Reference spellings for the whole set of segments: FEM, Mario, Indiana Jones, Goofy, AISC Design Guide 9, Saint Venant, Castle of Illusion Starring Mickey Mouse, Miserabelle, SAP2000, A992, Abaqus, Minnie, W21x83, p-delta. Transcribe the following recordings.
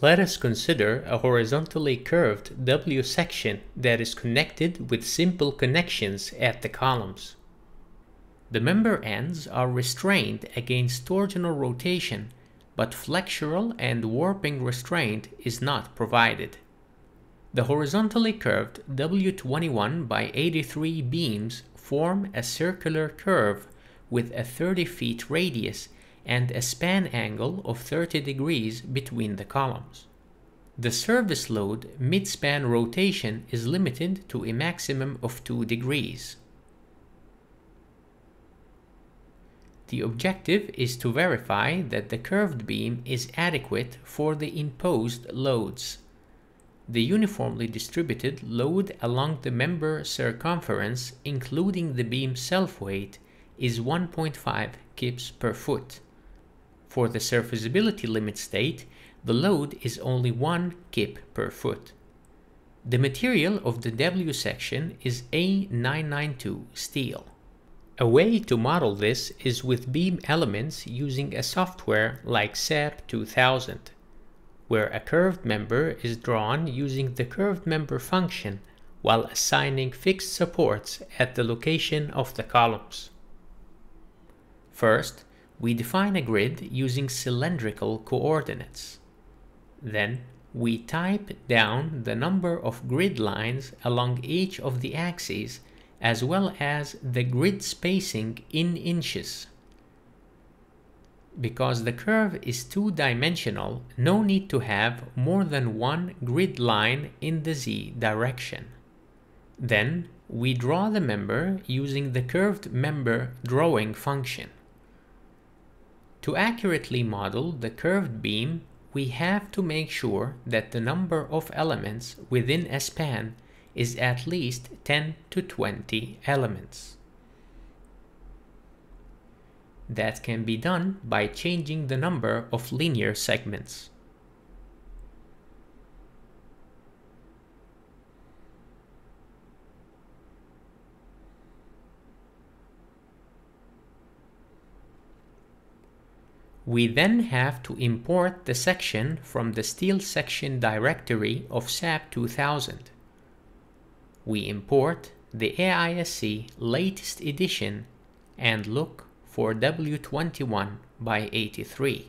Let us consider a horizontally curved W section that is connected with simple connections at the columns. The member ends are restrained against torsional rotation, but flexural and warping restraint is not provided. The horizontally curved W21x83 beams form a circular curve with a 30 feet radius and a span angle of 30 degrees between the columns. The service load mid-span rotation is limited to a maximum of 2 degrees. The objective is to verify that the curved beam is adequate for the imposed loads. The uniformly distributed load along the member circumference, including the beam self-weight, is 1.5 kips per foot. For the serviceability limit state, the load is only 1 kip per foot. The material of the W section is A992 steel. A way to model this is with beam elements using a software like SAP2000, where a curved member is drawn using the curved member function while assigning fixed supports at the location of the columns. First, we define a grid using cylindrical coordinates. Then, we type down the number of grid lines along each of the axes as well as the grid spacing in inches. Because the curve is two-dimensional, no need to have more than one grid line in the Z direction. Then, we draw the member using the curved member drawing function. To accurately model the curved beam, we have to make sure that the number of elements within a span is at least 10 to 20 elements. That can be done by changing the number of linear segments. We then have to import the section from the steel section directory of SAP2000. We import the AISC latest edition and look for W21x83.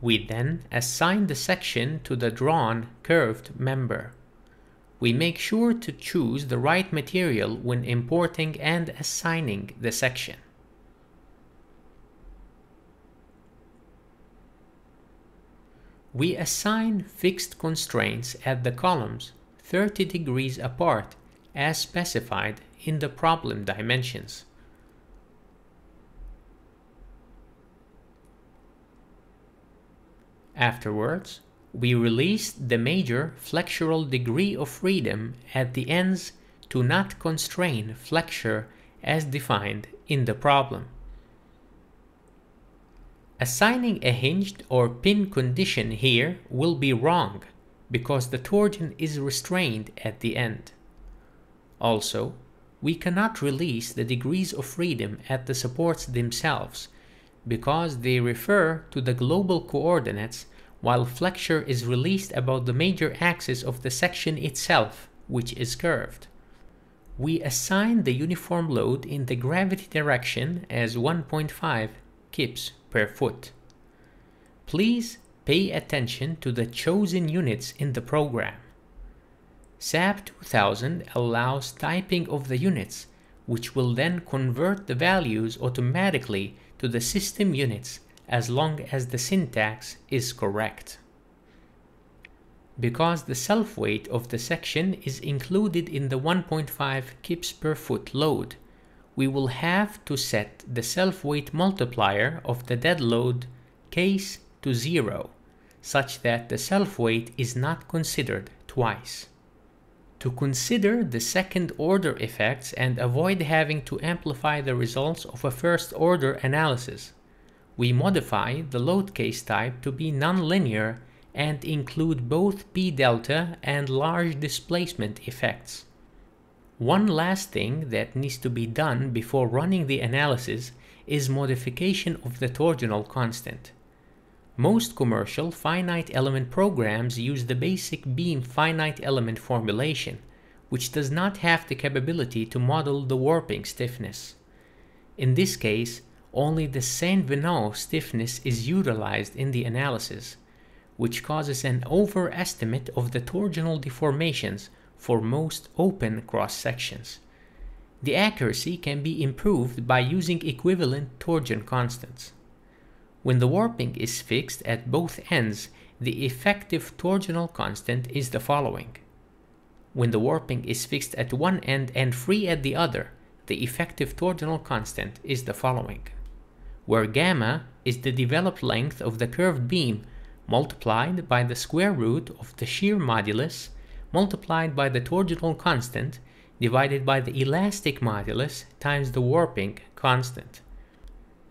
We then assign the section to the drawn curved member. We make sure to choose the right material when importing and assigning the section. We assign fixed constraints at the columns 30 degrees apart as specified in the problem dimensions. Afterwards, we release the major flexural degree of freedom at the ends to not constrain flexure as defined in the problem. Assigning a hinged or pin condition here will be wrong because the torsion is restrained at the end. Also, we cannot release the degrees of freedom at the supports themselves because they refer to the global coordinates while flexure is released about the major axis of the section itself, which is curved. We assign the uniform load in the gravity direction as 1.5 kips per foot. Please pay attention to the chosen units in the program. SAP2000 allows typing of the units, which will then convert the values automatically to the system units as long as the syntax is correct. Because the self-weight of the section is included in the 1.5 kips per foot load, we will have to set the self-weight multiplier of the dead load case to 0, such that the self-weight is not considered twice. To consider the second-order effects and avoid having to amplify the results of a first-order analysis, we modify the load case type to be nonlinear and include both p-delta and large displacement effects. One last thing that needs to be done before running the analysis is modification of the torsional constant. Most commercial finite element programs use the basic beam finite element formulation, which does not have the capability to model the warping stiffness. In this case, only the Saint Venant stiffness is utilized in the analysis, which causes an overestimate of the torsional deformations for most open cross-sections. The accuracy can be improved by using equivalent torsion constants. When the warping is fixed at both ends, the effective torsional constant is the following. When the warping is fixed at one end and free at the other, the effective torsional constant is the following, where gamma is the developed length of the curved beam multiplied by the square root of the shear modulus multiplied by the torsional constant divided by the elastic modulus times the warping constant.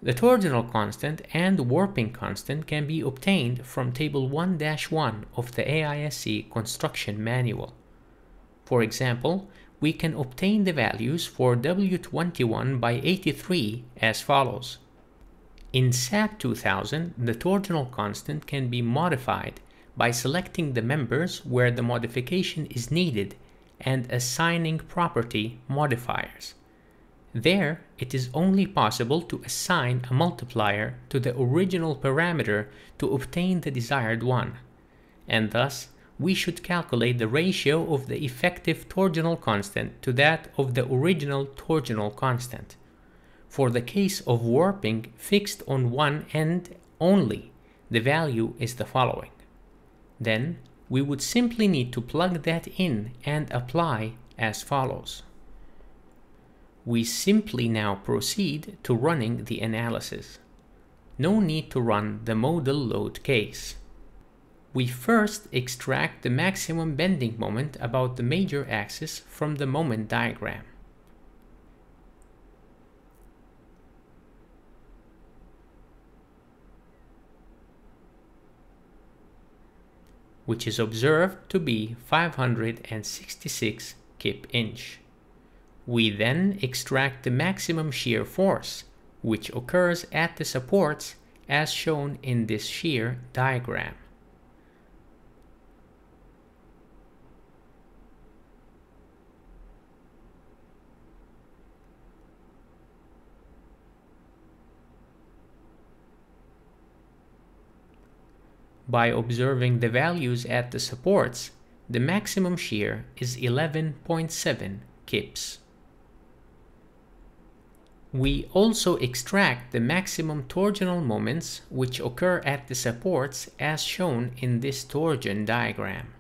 The torsional constant and warping constant can be obtained from Table 1-1 of the AISC Construction Manual. For example, we can obtain the values for W21x83 as follows. In SAP2000, the torsional constant can be modified by selecting the members where the modification is needed and assigning property modifiers. There, it is only possible to assign a multiplier to the original parameter to obtain the desired one, and thus we should calculate the ratio of the effective torsional constant to that of the original torsional constant. For the case of warping fixed on one end only, the value is the following. Then, we would simply need to plug that in and apply as follows. We simply now proceed to running the analysis. No need to run the modal load case. We first extract the maximum bending moment about the major axis from the moment diagram. Which is observed to be 566 kip-inch. We then extract the maximum shear force, which occurs at the supports as shown in this shear diagram. By observing the values at the supports, the maximum shear is 11.7 kips. We also extract the maximum torsional moments which occur at the supports as shown in this torsion diagram.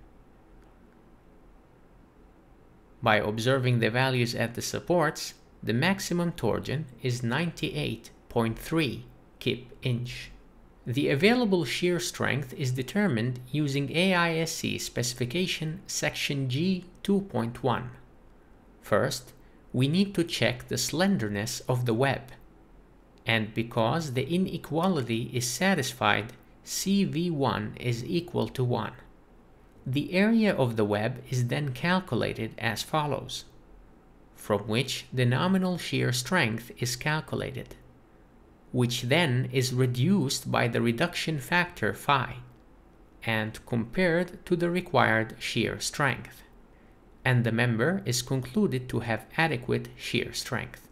By observing the values at the supports, the maximum torsion is 98.3 kip-inch. The available shear strength is determined using AISC specification section G 2.1. First, we need to check the slenderness of the web. And because the inequality is satisfied, CV1 is equal to 1. The area of the web is then calculated as follows, from which the nominal shear strength is calculated, which then is reduced by the reduction factor phi and compared to the required shear strength, and the member is concluded to have adequate shear strength.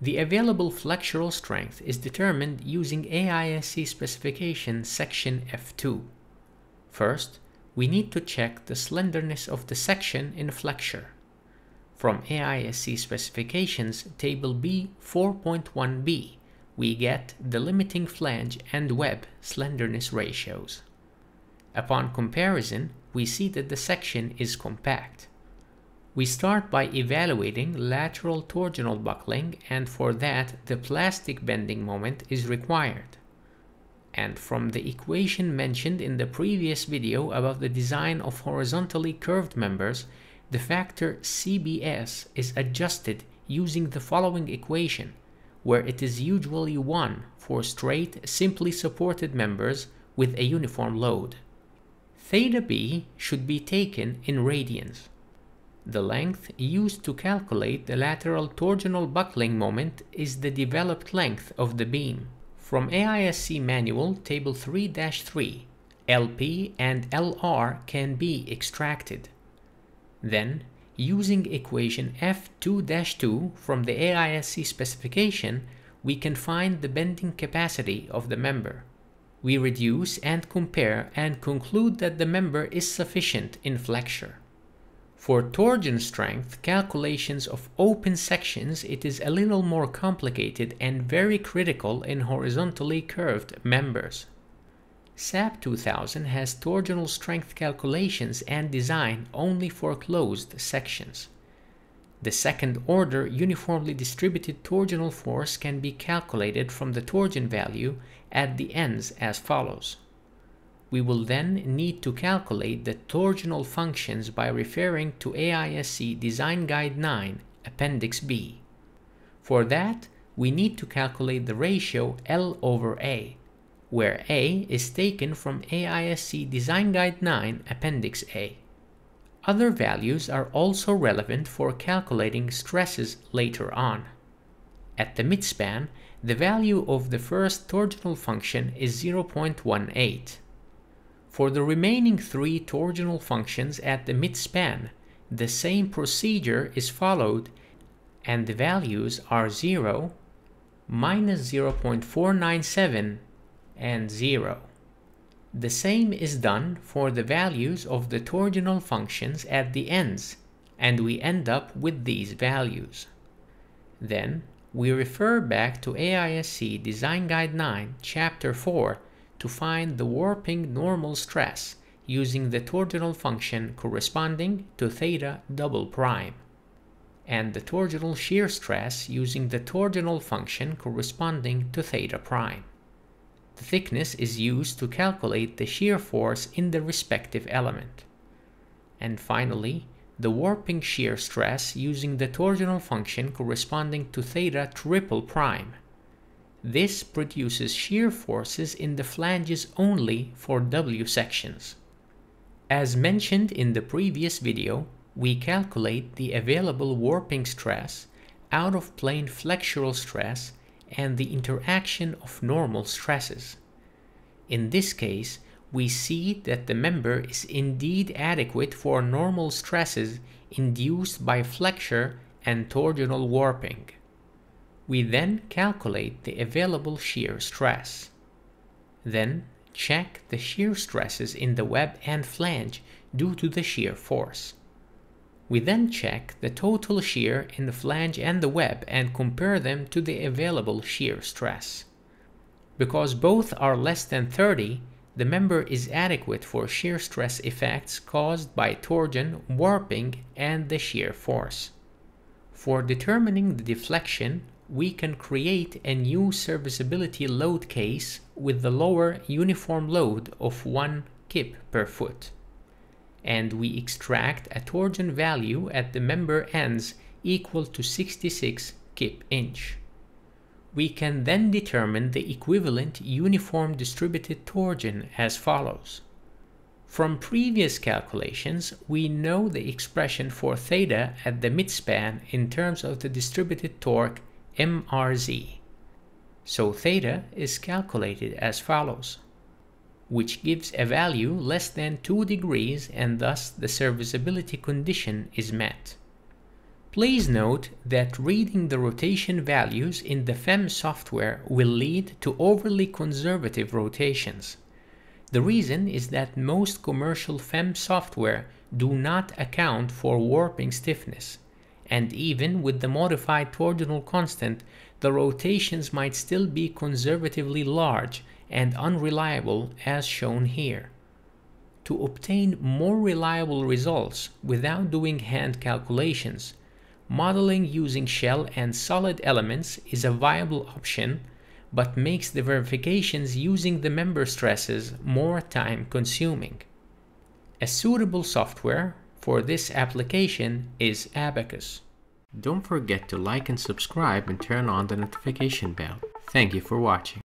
The available flexural strength is determined using AISC specification section F2. First, we need to check the slenderness of the section in flexure from AISC specifications table B 4.1b. We get the limiting flange and web slenderness ratios. Upon comparison, we see that the section is compact. We start by evaluating lateral torsional buckling, and for that the plastic bending moment is required. And from the equation mentioned in the previous video about the design of horizontally curved members, the factor CBS is adjusted using the following equation, where it is usually 1 for straight, simply supported members with a uniform load. Theta b should be taken in radians. The length used to calculate the lateral torsional buckling moment is the developed length of the beam. From AISC Manual Table 3-3, LP and LR can be extracted. Then, using equation F2-2 from the AISC specification, we can find the bending capacity of the member. We reduce and compare and conclude that the member is sufficient in flexure. For torsion strength calculations of open sections, it is a little more complicated and very critical in horizontally curved members. SAP2000 has torsional strength calculations and design only for closed sections. The second-order uniformly distributed torsional force can be calculated from the torsion value at the ends as follows. We will then need to calculate the torsional functions by referring to AISC Design Guide 9, Appendix B. For that, we need to calculate the ratio L over A, where A is taken from AISC Design Guide 9, Appendix A. Other values are also relevant for calculating stresses later on. At the midspan, the value of the first torsional function is 0.18. For the remaining three torsional functions at the midspan, the same procedure is followed and the values are 0, minus 0.497, and 0. The same is done for the values of the torsional functions at the ends, and we end up with these values. Then, we refer back to AISC Design Guide 9, Chapter 4, to find the warping normal stress using the torsional function corresponding to theta double prime, and the torsional shear stress using the torsional function corresponding to theta prime. The thickness is used to calculate the shear force in the respective element. And finally, the warping shear stress using the torsional function corresponding to theta triple prime. This produces shear forces in the flanges only for W sections. As mentioned in the previous video, we calculate the available warping stress, out-of-plane flexural stress, and the interaction of normal stresses. In this case, we see that the member is indeed adequate for normal stresses induced by flexure and torsional warping. We then calculate the available shear stress. Then check the shear stresses in the web and flange due to the shear force. We then check the total shear in the flange and the web and compare them to the available shear stress. Because both are less than 30, the member is adequate for shear stress effects caused by torsion, warping, and the shear force. For determining the deflection, we can create a new serviceability load case with the lower uniform load of 1 kip per foot. And we extract a torsion value at the member ends equal to 66 kip inch. We can then determine the equivalent uniform distributed torsion as follows. From previous calculations, we know the expression for theta at the midspan in terms of the distributed torque MRZ. So theta is calculated as follows, which gives a value less than 2 degrees and thus the serviceability condition is met. Please note that reading the rotation values in the FEM software will lead to overly conservative rotations. The reason is that most commercial FEM software do not account for warping stiffness. And even with the modified torsional constant, the rotations might still be conservatively large and unreliable as shown here. To obtain more reliable results without doing hand calculations, modeling using shell and solid elements is a viable option, but makes the verifications using the member stresses more time-consuming. A suitable software for this application is Abaqus. Don't forget to like and subscribe and turn on the notification bell. Thank you for watching.